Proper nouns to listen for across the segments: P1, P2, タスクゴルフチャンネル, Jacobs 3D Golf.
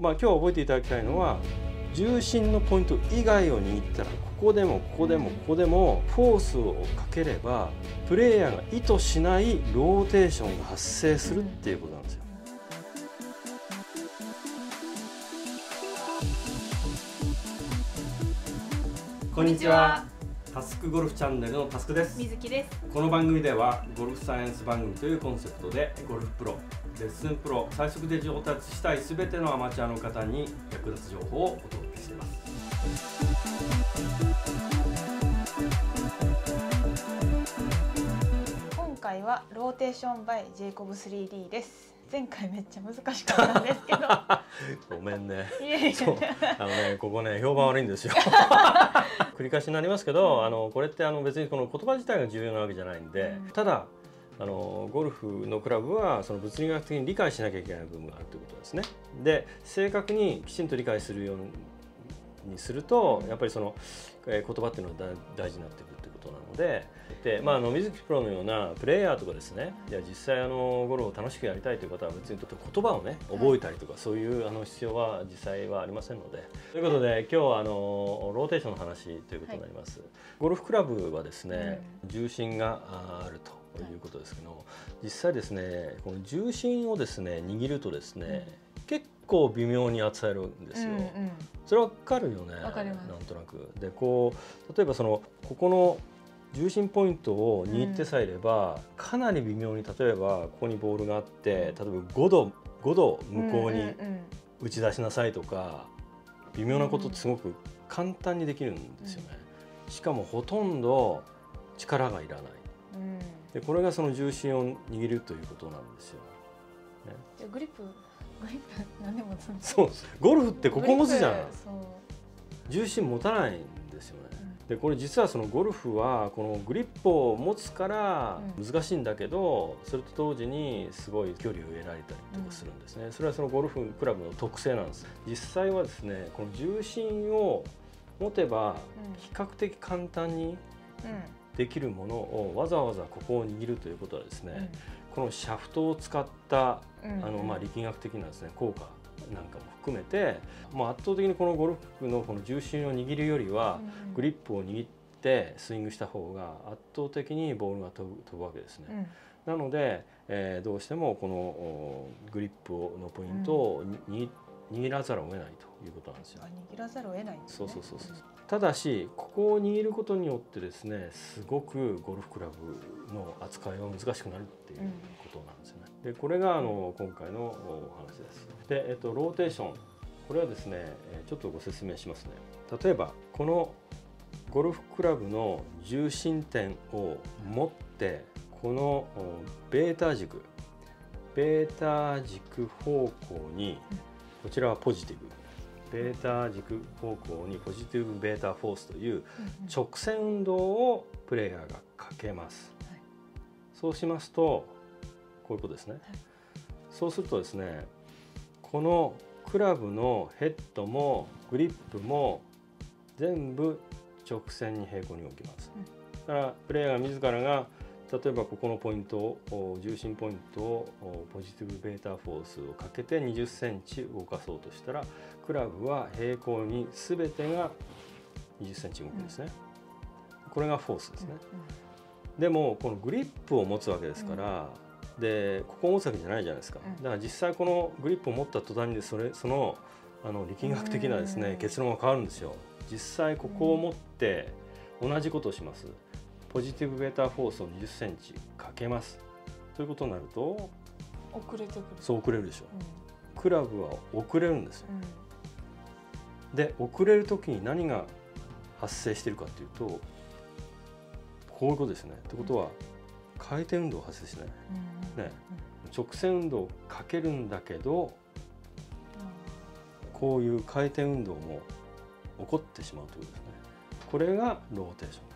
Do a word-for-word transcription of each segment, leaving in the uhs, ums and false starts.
まあ、今日覚えていただきたいのは、重心のポイント以外を握ったらここでもここでもここでもフォースをかければプレイヤーが意図しないローテーションが発生するっていうことなんですよ。こんにちは。タスクゴルフチャンネルのタスクです。水木です。この番組ではゴルフサイエンス番組というコンセプトでゴルフプロ、レッスンプロ、最速で上達したい全てのアマチュアの方に役立つ情報をお届けしています。今回はローテーション by Jacobs スリーディー です。前回めっちゃ難しかったんですけどごめんね。あのね、ここね評判悪いんですよ繰り返しになりますけど、あのこれってあの別にこの言葉自体が重要なわけじゃないんで、ただあのゴルフのクラブはその物理学的に理解しなきゃいけない部分があるということですね。で、正確にきちんと理解するようにするとやっぱりその、えー、言葉っていうのが大事になってくるということなので、で、まあ、あの水木プロのようなプレイヤーとかですね、いや実際あのゴルフを楽しくやりたいという方は別に言葉をね覚えたりとか、はい、そういうあの必要は実際はありませんので。ということで今日はあのローテーションの話ということになります。はい、ゴルフクラブはですね、うん、重心があるとということですけど、実際ですね、この重心をですね握るとですね、うん、結構微妙に扱えるんですよ。うんうん、それわかるよね。わかります。なんとなくで、こう例えばそのここの重心ポイントを握ってさえいれば、うん、かなり微妙に、例えばここにボールがあって、例えばごど向こうに打ち出しなさいとか、微妙なことってすごく簡単にできるんですよね。うん、しかもほとんど力がいらない。でこれがその重心を握るということなんですよ。ね、じゃグリップ、グリップ何でもつんで。そうです。ゴルフってここ持つじゃん。重心持たないんですよね。うん、でこれ実はそのゴルフはこのグリップを持つから難しいんだけど、うん、それと同時にすごい距離を得られたりとかするんですね。うん、それはそのゴルフクラブの特性なんです。実際はですね、この重心を持てば比較的簡単に、うん。うんできるものをわざわざここを握るということはですね、うん、このシャフトを使った、うん、あのまあ力学的なですね効果なんかも含めて、まあ、圧倒的にこのゴルフのこの重心を握るよりは、うん、グリップを握ってスイングした方が圧倒的にボールが飛ぶ、飛ぶわけですね。うん、なので、えー、どうしてもこのグリップのポイントをに握らざるを得ないということなんですよ。握らざるを得ないんですね。そうそうそうそう。ただしここを握ることによってですね、すごくゴルフクラブの扱いは難しくなるっていうことなんですよね。うん、でこれがあの今回のお話です。で、えっと、ローテーション、これはですねちょっとご説明しますね。例えばこのゴルフクラブの重心点を持ってこのベータ軸ベータ軸方向に、こちらはポジティブ。ベータ軸方向にポジティブベータフォースという直線運動をプレイヤーがかけます。はい、そうしますとこういうことですね。はい、そうするとですね、このクラブのヘッドもグリップも全部直線に平行に置きます。はい、だからプレイヤー自らが例えばここのポイントを重心ポイントをポジティブベータフォースをかけてにじゅっセンチ動かそうとしたら、クラブは平行に全てがにじゅっセンチ動くんですね。うん、これがフォースですね。うんうん、でもこのグリップを持つわけですから、うん、でここを持つわけじゃないじゃないですか。うん、だから実際このグリップを持った途端にそれそのあの力学的なですね、うん、結論が変わるんですよ。実際ここを持って同じことをします。ポジティブベータフォースをにじゅっセンチかけますということになると遅れてくる。そう遅れるでしょう。うん、クラブは遅れるんですよ。うん、で遅れる時に何が発生しているかというと、こういうことですね。ってことは回転運動発生しない、うん、ね、直線運動をかけるんだけど、うん、こういう回転運動も起こってしまうということですね。これがローテーション。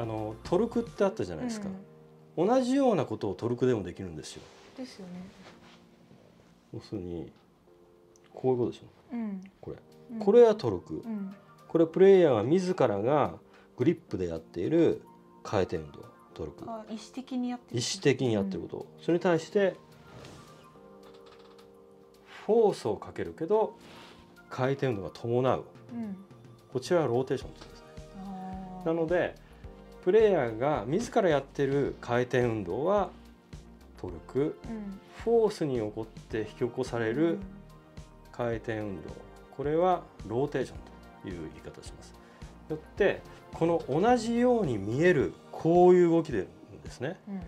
あのトルクってあったじゃないですか。うん、同じようなことをトルクでもできるんですよ。ですよね。要するにこういうことでしょ。うん、これ、うん、これはトルク。うん、これプレイヤーは自らがグリップでやっている回転運動トルク。あ、意識的にやってる。意識的にやってること。うん、それに対してフォースをかけるけど回転運動が伴う、うん、こちらはローテーションというんですね。なのでプレイヤーが自らやってる回転運動はトルク、うん、フォースに起こって引き起こされる回転運動、これはローテーションという言い方をします。よってこの同じように見えるこういう動きでですね、うん、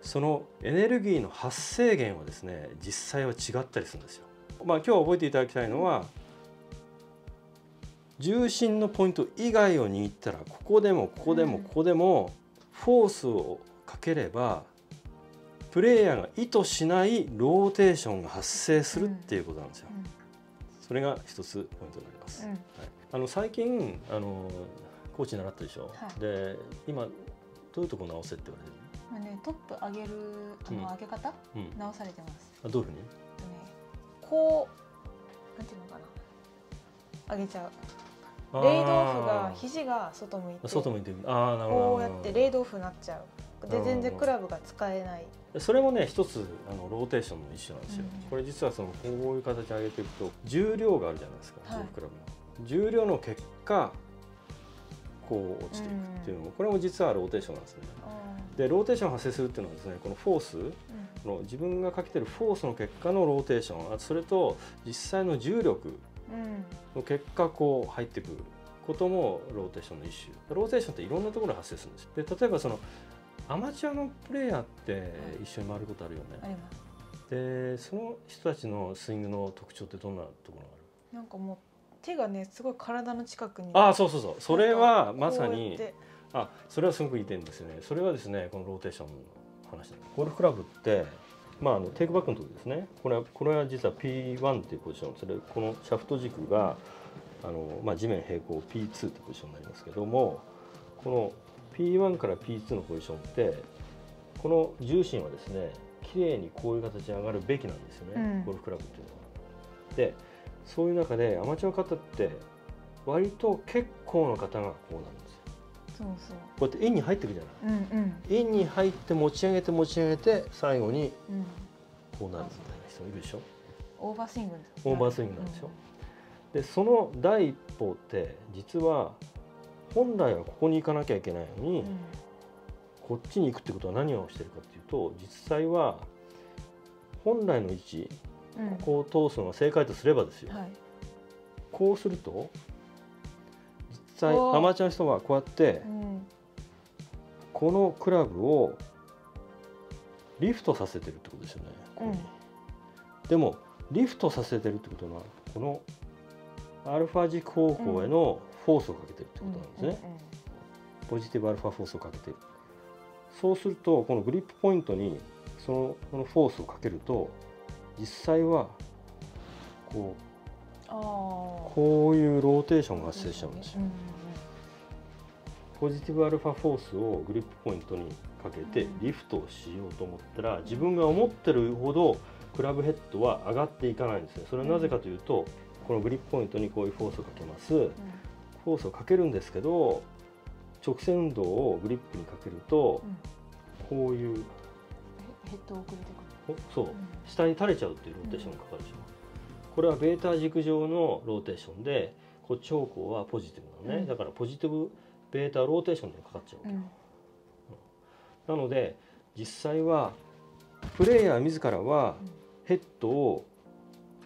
そのエネルギーの発生源はですね実際は違ったりするんですよ。まあ、今日覚えていただきたいのは重心のポイント以外を握ったらここでもここでもここでもフォースをかければプレイヤーが意図しないローテーションが発生するっていうことなんですよ。それが一つポイントになります。うん、はい、あの最近あのコーチ習ったでしょ、はい、で今どういうところ直せって言われてる？まあね、トップ上げるあの上げ方、うん、直されてます。あ、どういうふうに？ね、こうなんていうのかな、上げちゃう。レイドオフが肘が外向いて、外向いてる、あー、なるほど、こうやってレイドオフになっちゃう。で全然クラブが使えない。それもね一つあのローテーションの一種なんですよ。うん、これ実はそのこういう形上げていくと重量があるじゃないですか、ゴルフクラブの。はい、重量の結果こう落ちていくっていうのも、うん、これも実はローテーションなんですね。でローテーション発生するっていうのはですね、このフォース、うん、この自分がかけてるフォースの結果のローテーション、あとそれと実際の重力の結果こう入ってくることもローテーションの一種。ローテーションっていろんなところで発生するんです。で例えばそのアマチュアのプレイヤーって一緒に回ることあるよね。はい、あります。でその人たちのスイングの特徴ってどんなところがある？なんかもう手がねすごい体の近くに。ああ、そうそうそう。それはまさに。あ、それはすごく似てるんですよね。それはですね、このローテーションの話だ。ゴルフクラブって、まああのテイクバックのところですね。これはこれは実は ピーワン っていうポジション。それこのシャフト軸があのまあ地面平行 ピーツー ってポジションになりますけども、このピーワン から ピーツー のポジションってこの重心はですね綺麗にこういう形で上がるべきなんですよね、うん、ゴルフクラブっていうのは。でそういう中でアマチュアの方って割と結構の方がこうなるんですよ。そうそうこうやってインに入っていくじゃない、うん、うん、インに入って持ち上げて持ち上げて最後にこうなるみたいな人もいるでしょ。オーバースイング、オーバースイングなんでしょ、うん、でその第一歩って実は本来はここに行かなきゃいけないのに、うん、こっちに行くってことは何をしてるかっていうと実際は本来の位置、うん、ここを通すのが正解とすればですよ、はい、こうすると実際アマチュアの人はこうやって、うん、このクラブをリフトさせてるってことですよね、ここに、うん、でもリフトさせてるってことはこのアルファ軸方向への、うん、フォースをかけてるってことなんですね。ポジティブアルファフォースをかけてる。そうするとこのグリップポイントにそのこのフォースをかけると実際はこうこういうローテーションが発生しちゃうんですよ。ポジティブアルファフォースをグリップポイントにかけてリフトをしようと思ったら自分が思ってるほどクラブヘッドは上がっていかないんですね。それはなぜかというとこのグリップポイントにこういうフォースをかけます。うん、フォースをかけるんですけど直線運動をグリップにかけると、うん、こういうヘッドを送ってくる、そう、うん、下に垂れちゃうっていうローテーションがかかるでしょ、うん、これはベータ軸上のローテーションでこっち方向はポジティブなのね、うん、だからポジティブベータローテーションでかかっちゃうわけ、うん、なので実際はプレイヤー自らはヘッドを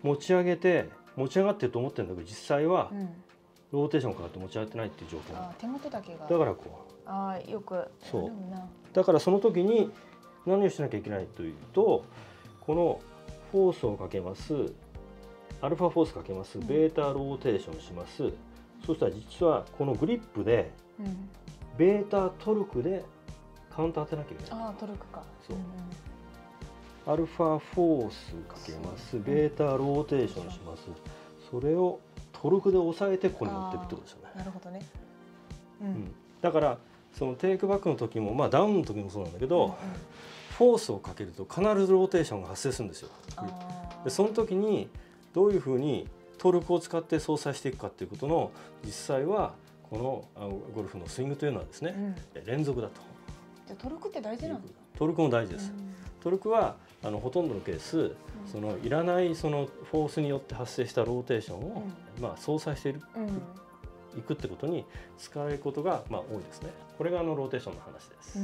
持ち上げて持ち上がってると思ってるんだけど実際は、うん、ローテーションからって持ち上げてないっていう状況。あ、手元だけが。だからこう。ああ、よく。そう。だからその時に何をしなきゃいけないというと、このフォースをかけます。アルファフォースかけます。ベータローテーションします。うん、そしたら実はこのグリップで、うん、ベータトルクでカウンター当てなきゃいけない。ああ、トルクか。そう。うんうん、アルファフォースかけます。ベータローテーションします。うん、それをトルクで抑えてここに持っていくってことですよね。なるほどね。うんうん、だからそのテイクバックの時もまあダウンの時もそうなんだけど、うんうん、フォースをかけると必ずローテーションが発生するんですよ。でその時にどういうふうにトルクを使って操作していくかっていうことの実際はこのゴルフのスイングというのはですね、うん、連続だと。じゃあトルクって大事なんですか？トルクも大事です。うん、トルクはあのほとんどのケース、うん、そのいらないそのフォースによって発生したローテーションを、うん、まあ相殺している、うん、いくってことに使えることがまあ多いですね。これがあのローテーションの話です。う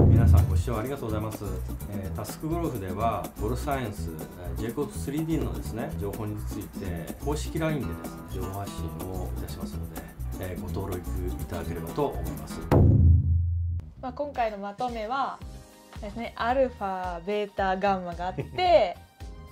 ん、皆さんご視聴ありがとうございます。えー、タスクゴルフではゴルフサイエンス、Jacobs スリーディー のですね情報について公式 ライン でですね情報発信をいたしますので、えー、ご登録いただければと思います。まあ今回のまとめはですね、アルファ、ベータ、ガンマがあって。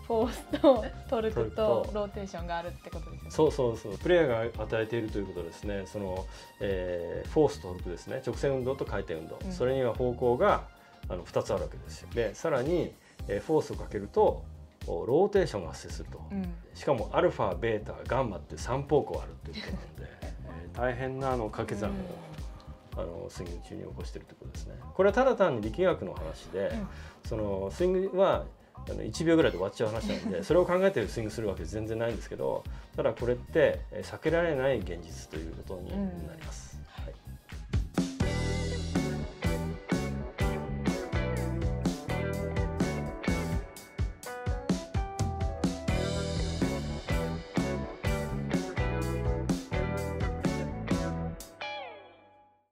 フォースとトルクとローテーションがあるってことですね。そうそうそう。プレイヤーが与えているということはですね、その、えー、フォースとトルクですね。直線運動と回転運動。うん、それには方向があのふたつあるわけですよ。で、さらに、えー、フォースをかけるとローテーションが発生すると。うん、しかもアルファ、ベータ、ガンマってさん方向あるということなんで、えー、大変なあの掛け算を、うん、あのスイング中に起こしているということですね。これはただ単に力学の話で、うん、そのスイングはいちびょうぐらいで終わっちゃう話なので、それを考えてスイングするわけ全然ないんですけど、ただこれって避けられない現実ということになります。うん